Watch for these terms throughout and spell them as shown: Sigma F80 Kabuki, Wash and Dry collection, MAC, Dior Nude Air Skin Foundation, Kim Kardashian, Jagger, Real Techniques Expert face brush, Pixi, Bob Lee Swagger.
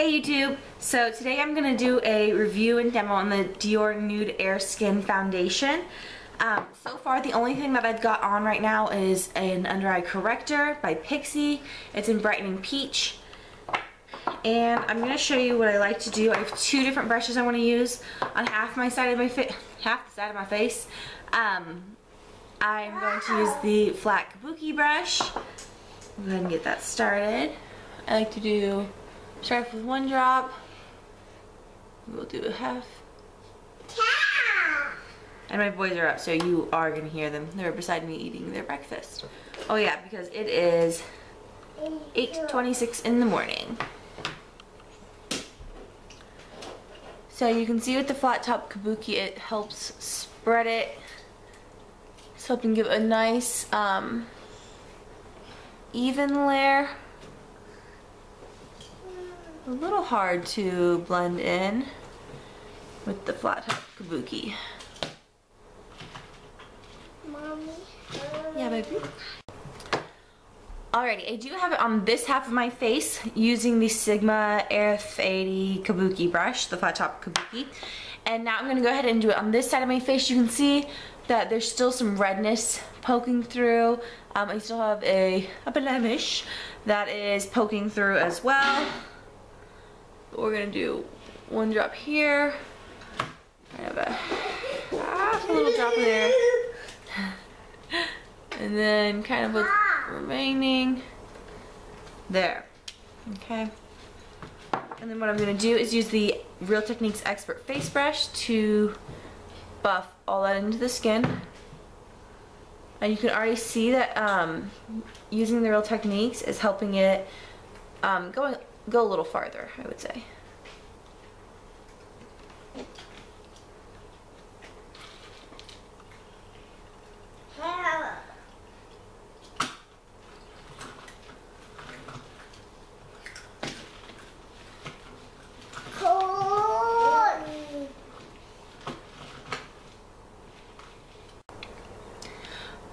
Hey YouTube! So today I'm going to do a review and demo on the Dior Nude Air Skin Foundation. So far the only thing that I've got on right now is an under eye corrector by Pixi. It's in Brightening Peach. And I'm going to show you what I like to do. I have two different brushes I want to use on half the side of my face. I'm going to use the flat Kabuki brush. Go ahead and get that started. I like to do start off with one drop. We'll do a half. And my boys are up, so you are gonna hear them. They're beside me eating their breakfast. Oh yeah, because it is 8:26 in the morning. So you can see with the flat top Kabuki, it helps spread it. It's helping give a nice even layer. A little hard to blend in with the flat top Kabuki. Mommy. Yeah, baby. Alrighty, I do have it on this half of my face using the Sigma F80 Kabuki brush, the flat top Kabuki. And now I'm going to go ahead and do it on this side of my face. You can see that there's still some redness poking through. I still have a blemish that is poking through as well. We're going to do one drop here. I have a little drop there. And then kind of what's remaining there. Okay. And then what I'm going to do is use the Real Techniques Expert face brush to buff all that into the skin. And you can already see that using the Real Techniques is helping it go a little farther, I would say.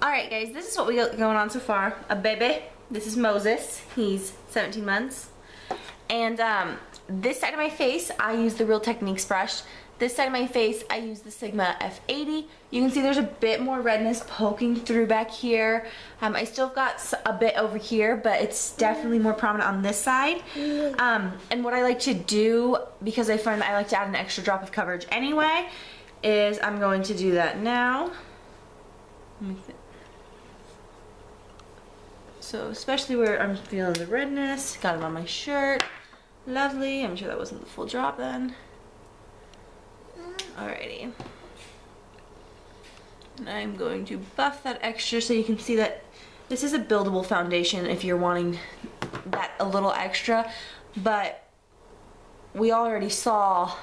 Alright guys, this is what we got going on so far. A baby. This is Moses. He's 17 months. And this side of my face, I use the Real Techniques brush. This side of my face, I use the Sigma F80. You can see there's a bit more redness poking through back here. I still got a bit over here, but it's definitely more prominent on this side. And what I like to do, because I find that I like to add an extra drop of coverage anyway, is I'm going to do that now. So especially where I'm feeling the redness, got it on my shirt. Lovely. I'm sure that wasn't the full drop then. Alrighty. And I'm going to buff that extra so you can see that this is a buildable foundation if you're wanting that a little extra. But we already saw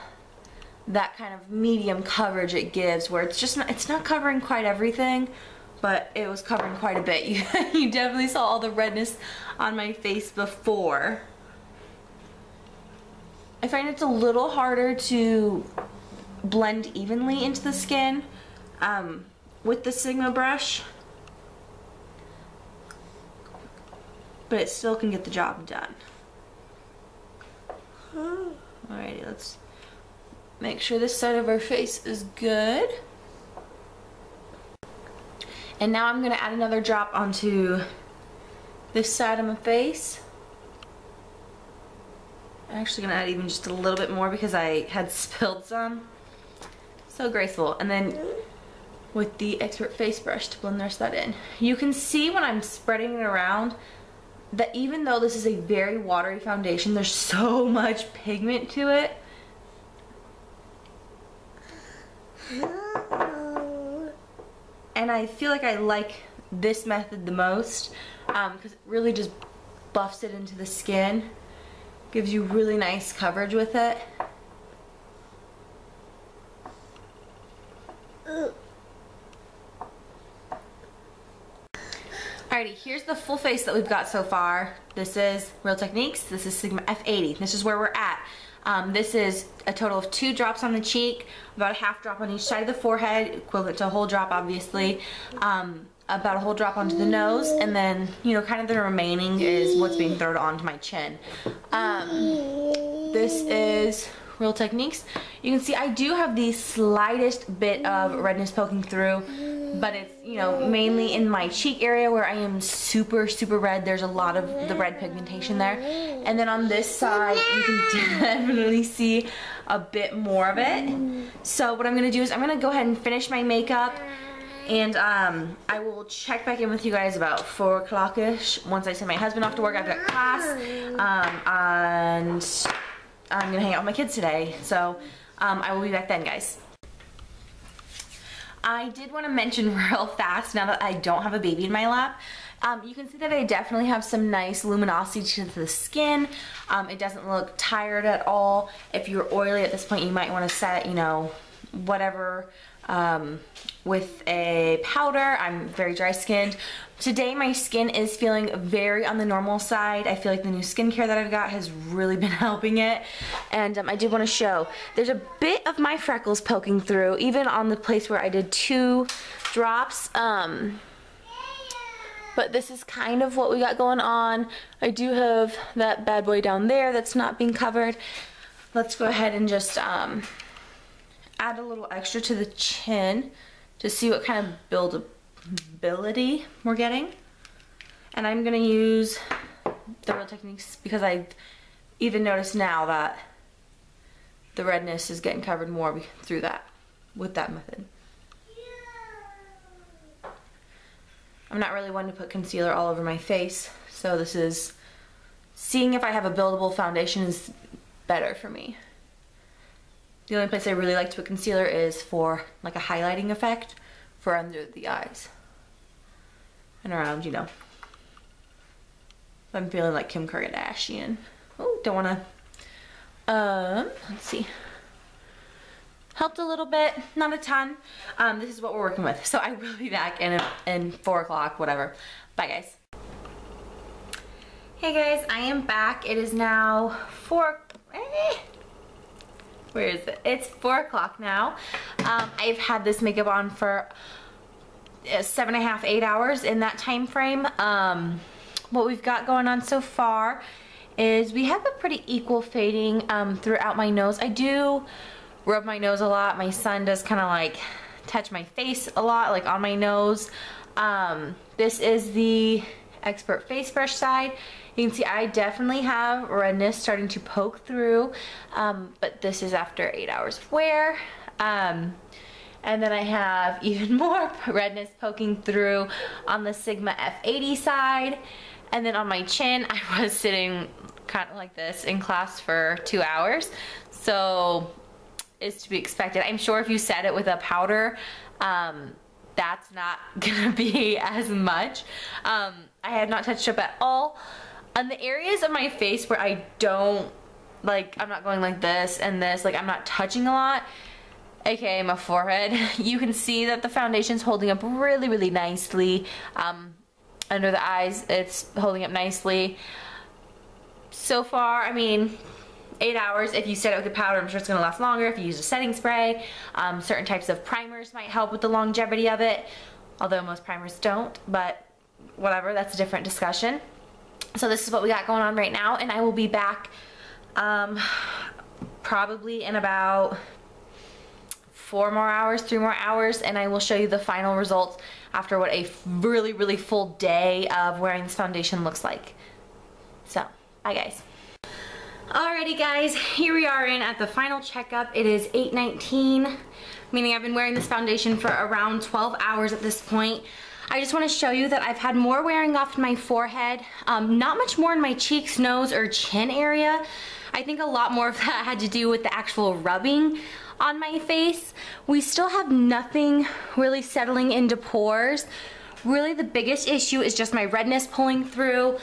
that kind of medium coverage it gives where it's just not, it's not covering quite everything, but it was covering quite a bit. You definitely saw all the redness on my face before. I find it's a little harder to blend evenly into the skin with the Sigma brush, but it still can get the job done. Alrighty, let's make sure this side of our face is good. And now I'm going to add another drop onto this side of my face. I'm actually going to add even just a little bit more because I had spilled some. So graceful. And then with the Expert face brush to blend the rest of that in. You can see when I'm spreading it around that even though this is a very watery foundation, there's so much pigment to it. And I feel like I like this method the most because it really just buffs it into the skin. Gives you really nice coverage with it. Alrighty, here's the full face that we've got so far. This is Real Techniques. This is Sigma F80. This is where we're at. This is a total of 2 drops on the cheek, about a half drop on each side of the forehead, equivalent to a whole drop obviously, about a whole drop onto the nose, and then, you know, kind of the remaining is what's being thrown onto my chin. The This is Real Techniques. You can see I do have the slightest bit of redness poking through, but it's, you know, mainly in my cheek area where I am super, super red. There's a lot of the red pigmentation there. And then on this side, you can definitely see a bit more of it. So what I'm going to do is I'm going to go ahead and finish my makeup, and I will check back in with you guys about 4 o'clock-ish once I send my husband off to work. I've got class, and I'm going to hang out with my kids today. So I will be back then, guys. I did want to mention real fast, now that I don't have a baby in my lap, you can see that I definitely have some nice luminosity to the skin. It doesn't look tired at all. If you're oily at this point, you might want to set, you know, whatever with a powder. I'm very dry skinned. Today my skin is feeling very on the normal side. I feel like the new skincare that I've got has really been helping it. And I did want to show, there's a bit of my freckles poking through, even on the place where I did 2 drops. But this is kind of what we got going on. I do have that bad boy down there that's not being covered. Let's go ahead and just add a little extra to the chin to see what kind of buildability we're getting. And I'm going to use the Real Techniques because I even noticed now that the redness is getting covered more through that, with that method. I'm not really one to put concealer all over my face, so this is, seeing if I have a buildable foundation is better for me. The only place I really like to put concealer is for like a highlighting effect for under the eyes and around, you know. I'm feeling like Kim Kardashian. Oh, don't want to. Let's see. Helped a little bit, not a ton. This is what we're working with. So I will be back in 4 o'clock, whatever. Bye, guys. Hey guys, I am back. It is now 4. Where is it? It's 4 o'clock now. I've had this makeup on for 7.5 to 8 hours, in that time frame. What we've got going on so far is we have a pretty equal fading throughout my nose. I do rub my nose a lot. My son does kind of like touch my face a lot, like on my nose. This is the Expert face brush side. You can see I definitely have redness starting to poke through, but this is after 8 hours of wear. And then I have even more redness poking through on the Sigma F80 side. And then on my chin, I was sitting kind of like this in class for 2 hours. So it's to be expected. I'm sure if you set it with a powder, that's not gonna be as much. I have not touched up at all. On the areas of my face where I don't, like, I'm not going like this and this, like I'm not touching a lot, aka my forehead, you can see that the foundation's holding up really, really nicely. Under the eyes, it's holding up nicely. So far, I mean, 8 hours. If you set it with a powder, I'm sure it's going to last longer. If you use a setting spray, certain types of primers might help with the longevity of it, although most primers don't, but whatever, that's a different discussion. So this is what we got going on right now, and I will be back probably in about 3 more hours, and I will show you the final results after what a really, really full day of wearing this foundation looks like. So, bye guys. Alrighty guys, here we are in at the final checkup. It is 8:19, meaning I've been wearing this foundation for around 12 hours at this point. I just want to show you that I've had more wearing off my forehead, not much more in my cheeks, nose, or chin area. I think a lot more of that had to do with the actual rubbing on my face. We still have nothing really settling into pores. Really the biggest issue is just my redness pulling through.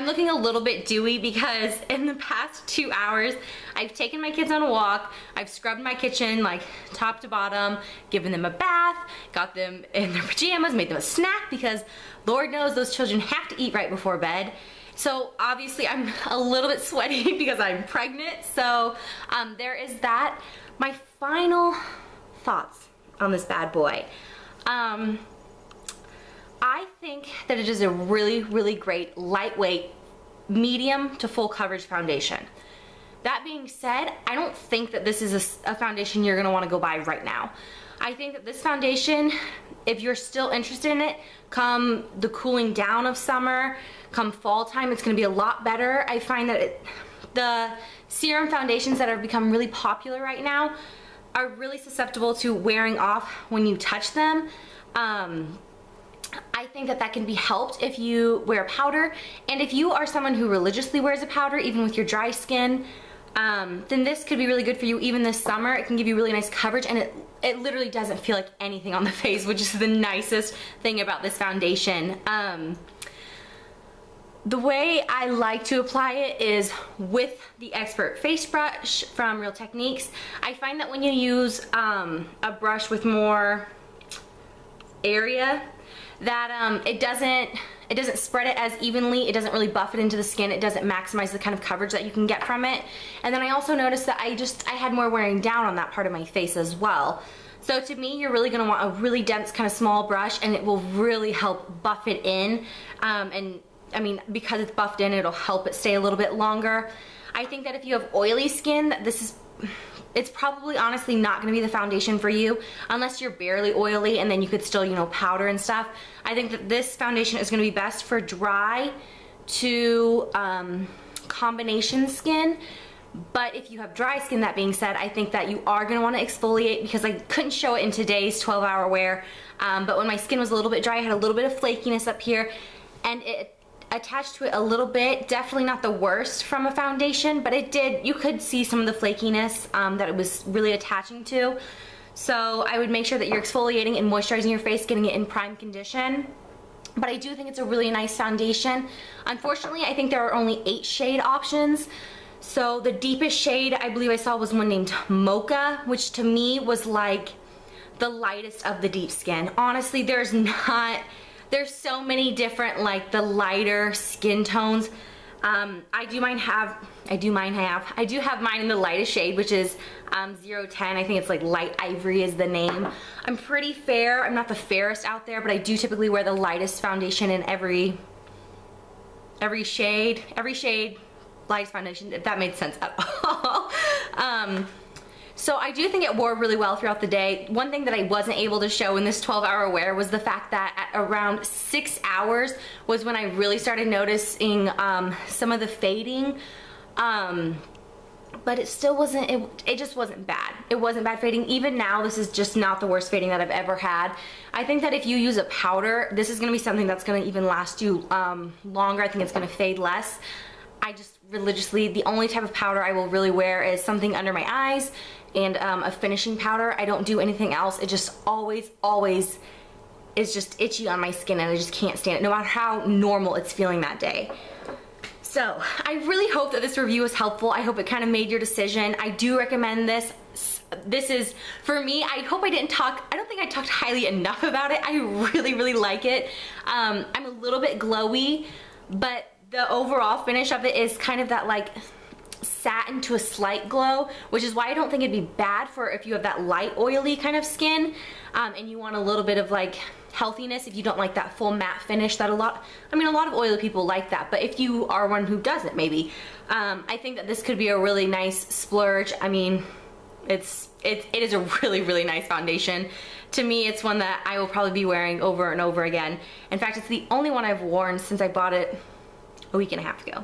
I'm looking a little bit dewy because in the past 2 hours, I've taken my kids on a walk, I've scrubbed my kitchen like top to bottom, given them a bath, got them in their pajamas, made them a snack because Lord knows those children have to eat right before bed. So obviously I'm a little bit sweaty because I'm pregnant, so there is that. My final thoughts on this bad boy. I think that it is a really, really great, lightweight, medium to full coverage foundation. That being said, I don't think that this is a foundation you're gonna wanna go buy right now. I think that this foundation, if you're still interested in it, come the cooling down of summer, come fall time, it's gonna be a lot better. I find that the serum foundations that have become really popular right now are really susceptible to wearing off when you touch them. I think that that can be helped if you wear powder, and if you are someone who religiously wears a powder, even with your dry skin, then this could be really good for you even this summer. It can give you really nice coverage, and it literally doesn't feel like anything on the face, which is the nicest thing about this foundation. The way I like to apply it is with the Expert face brush from Real Techniques. I find that when you use a brush with more area, that it doesn't spread it as evenly, it doesn't really buff it into the skin, it doesn't maximize the kind of coverage that you can get from it. And then I also noticed that I had more wearing down on that part of my face as well. So to me, you're really gonna want a really dense kind of small brush, and it will really help buff it in. And I mean, because it's buffed in, it'll help it stay a little bit longer. I think that if you have oily skin, it's probably honestly not gonna be the foundation for you, unless you're barely oily and then you could still, you know, powder and stuff. I think that this foundation is gonna be best for dry to combination skin. But if you have dry skin, that being said, I think that you are gonna wanna exfoliate, because I couldn't show it in today's 12-hour wear, but when my skin was a little bit dry, I had a little bit of flakiness up here, and it attached to it a little bit. Definitely not the worst from a foundation, but it did, you could see some of the flakiness that it was really attaching to. So I would make sure that you're exfoliating and moisturizing your face, getting it in prime condition. But I do think it's a really nice foundation. Unfortunately, I think there are only 8 shade options. So the deepest shade I believe I saw was one named Mocha, which to me was like the lightest of the deep skin. Honestly, there's so many different, like, the lighter skin tones. I do have mine in the lightest shade, which is 010. I think it's like light ivory is the name. I'm pretty fair. I'm not the fairest out there, but I do typically wear the lightest foundation in every shade, lightest foundation, if that made sense at all. So I do think it wore really well throughout the day. One thing that I wasn't able to show in this 12-hour wear was the fact that at around 6 hours was when I really started noticing some of the fading, but it still wasn't, it just wasn't bad. It wasn't bad fading. Even now, this is just not the worst fading that I've ever had. I think that if you use a powder, this is gonna be something that's gonna even last you longer. I think it's gonna fade less. I just religiously, the only type of powder I will really wear is something under my eyes and a finishing powder. I don't do anything else. It just always is just itchy on my skin, and I just can't stand it, no matter how normal it's feeling that day. So I really hope that this review was helpful. I hope it kind of made your decision. I do recommend this. This is, for me, I don't think I talked highly enough about it. I really, really like it. I'm a little bit glowy, but the overall finish of it is kind of that, like, satin to a slight glow, which is why I don't think it'd be bad for if you have that light oily kind of skin, and you want a little bit of, like, healthiness. If you don't like that full matte finish that a lot of oily people like that, but if you are one who doesn't, maybe, I think that this could be a really nice splurge. I mean, it is a really, really nice foundation. To me, it's one that I will probably be wearing over and over again. In fact, it's the only one I've worn since I bought it a week and a half ago.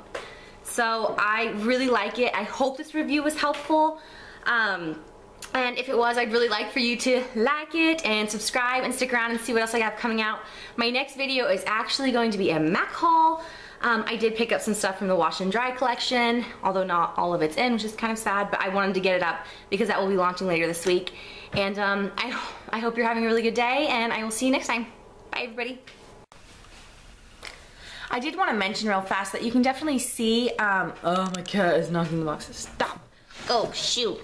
So I really like it. I hope this review was helpful. And if it was, I'd really like for you to like it and subscribe and stick around and see what else I have coming out. My next video is actually going to be a MAC haul. I did pick up some stuff from the Wash and Dry collection, although not all of it's in, which is kind of sad, but I wanted to get it up because that will be launching later this week. And I hope you're having a really good day, and I will see you next time. Bye, everybody. I did want to mention real fast that you can definitely see, oh, my cat is knocking the boxes. Stop. Oh, shoot.